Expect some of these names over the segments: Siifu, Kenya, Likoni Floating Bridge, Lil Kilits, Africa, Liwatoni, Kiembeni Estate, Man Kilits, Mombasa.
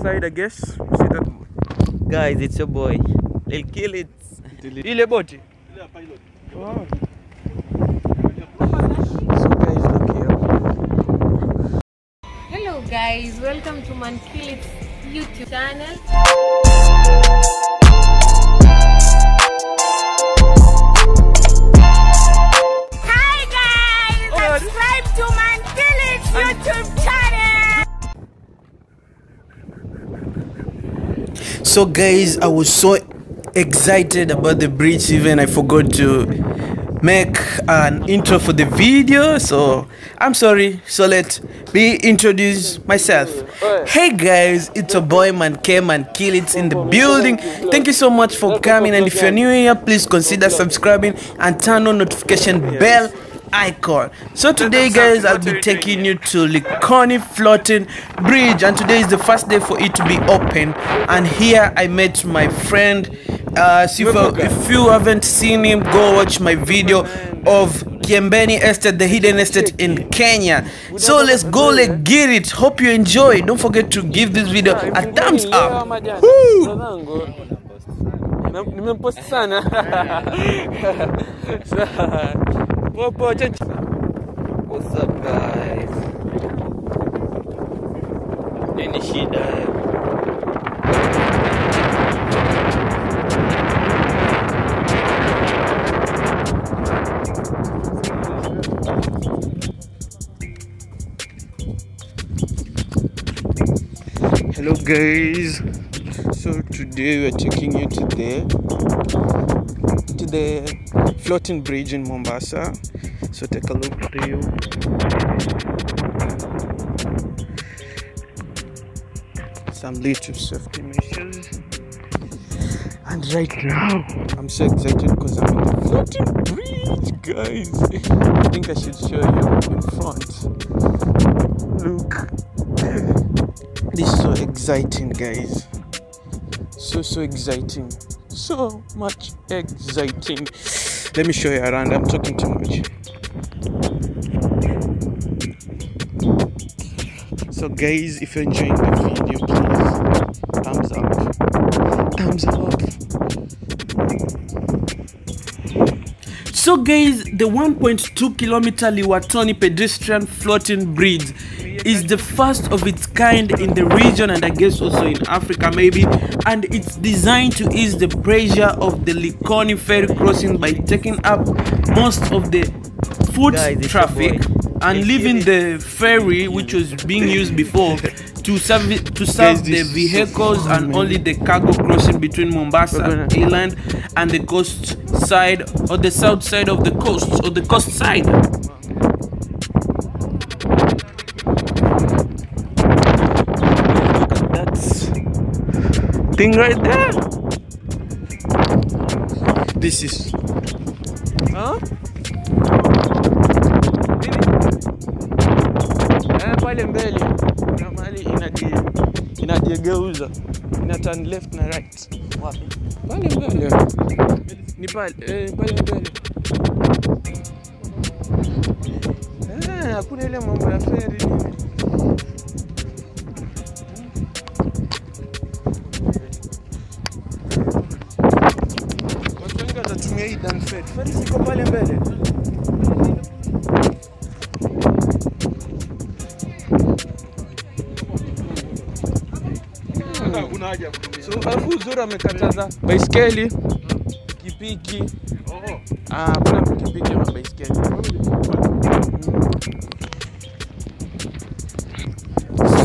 outside, I guess. See that boat? Guys, it's your boy. Lil Kilits. Ile boat? Ile pilot. Wow. So guys, look here. Hello guys, welcome to Man Kilits YouTube channel. So guys, I was so excited about the bridge, even I forgot to make an intro for the video, so I'm sorry. So let me introduce myself. Hey guys, it's a boy Man Kilits in the building. Thank you so much for coming, and if you're new here, please consider subscribing and turn on notification bell icon. So today guys, I'll be taking you to Likoni Floating Bridge, and today is the first day for it to be open, and here I met my friend Siifu. If you haven't seen him, go watch my video of Kiembeni Estate, the hidden estate in Kenya. So let's go, let's get it. Hope you enjoy. Don't forget to give this video a thumbs up. Woo! What's up guys? Any shida? Hello guys. So today we are taking you to the floating bridge in Mombasa. So take a look to you. Some little safety measures. And right now, I'm so excited because I'm on the floating bridge, guys. I think I should show you in front. Look, this is so exciting, guys. So exciting. So much exciting. Let me show you around. I'm talking too much. So guys, if you're enjoying the video, please thumbs up. Thumbs up. So guys, the 1.2-kilometer Liwatoni pedestrian floating bridge is the first of its kind in the region, and I guess also in Africa maybe, and it's designed to ease the pressure of the Likoni ferry crossing by taking up most of the foot traffic and leaving the ferry, which was being used before, to serve the vehicles and only the cargo crossing between Mombasa Island and the coast side, or the south side of the coast, or the coast side. Thing right there. This is. Huh? Pale mbele kuna mali inajigeuza ina turn left na right. Wapi? Pale mbele. Ni pale pale mbele. Ah, hakuna ile mambo ya ferry nini.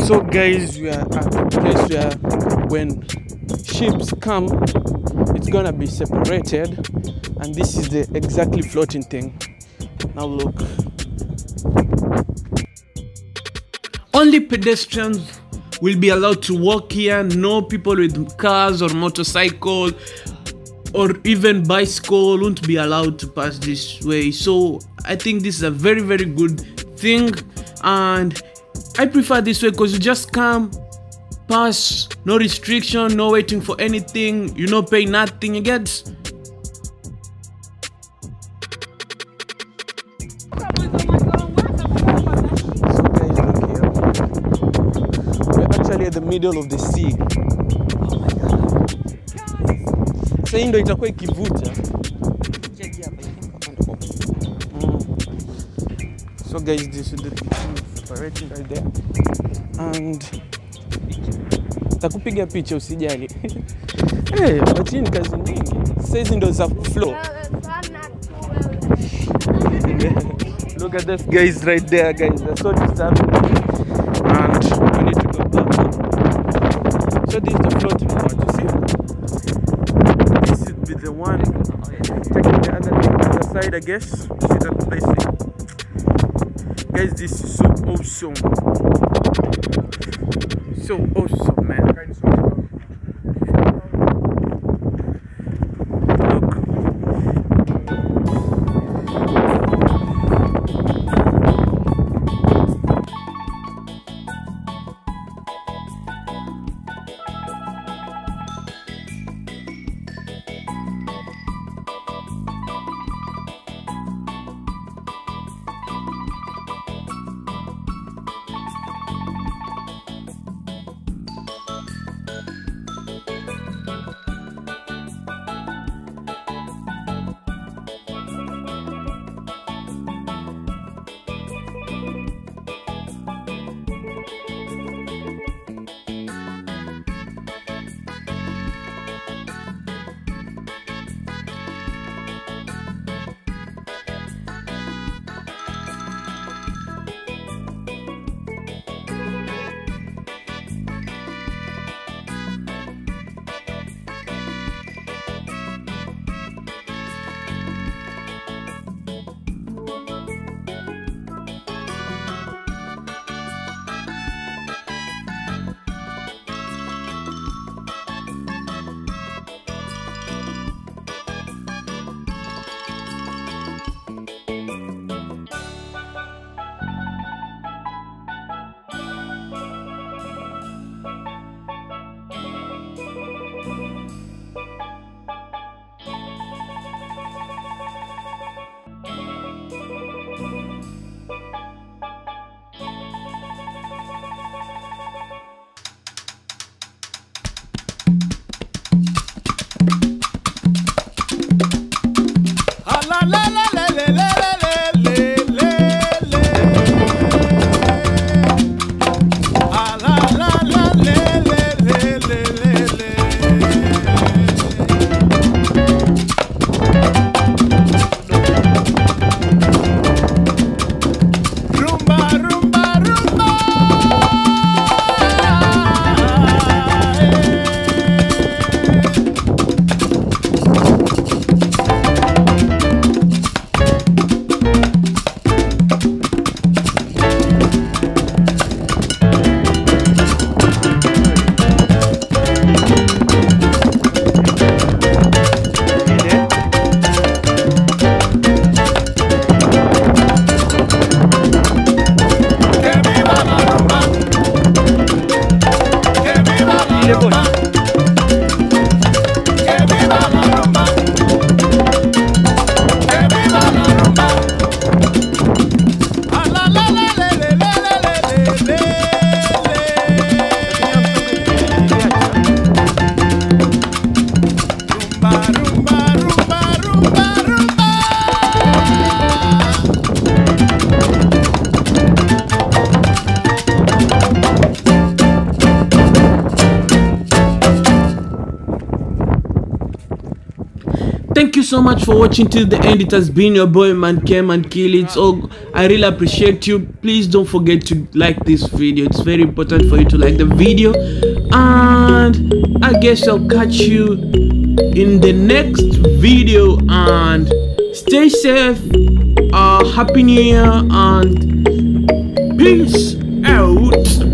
So guys, we are at the place where when ships come, it's gonna be separated, and this is the exactly floating thing. Now look. Only pedestrians will be allowed to walk here. No people with cars or motorcycle or even bicycle won't be allowed to pass this way. So I think this is a very, very good thing, and I prefer this way because you just come, pass, no restriction, no waiting for anything, you don't pay nothing, you get. We're literally at the middle of the sea. Oh my God. Guys. Sasa ndio itakuwa ikivuta. So guys, this is the separating right there. And takupiga picha usijali. Eh, acha ni kazi nyingi. Sasa hizi ndio za flow. Look at this guys right there guys. That's so disturbing. And we need to go back. So this is the floating one, you see? This should be the one taking the other side, I guess. See that placing. Guys, this is so awesome. So awesome, man. Thank you so much for watching till the end. It has been your boy Man Kilits. Oh, I really appreciate you. Please don't forget to like this video. It's very important for you to like the video. And I guess I'll catch you in the next video. And stay safe. Happy New Year and peace out.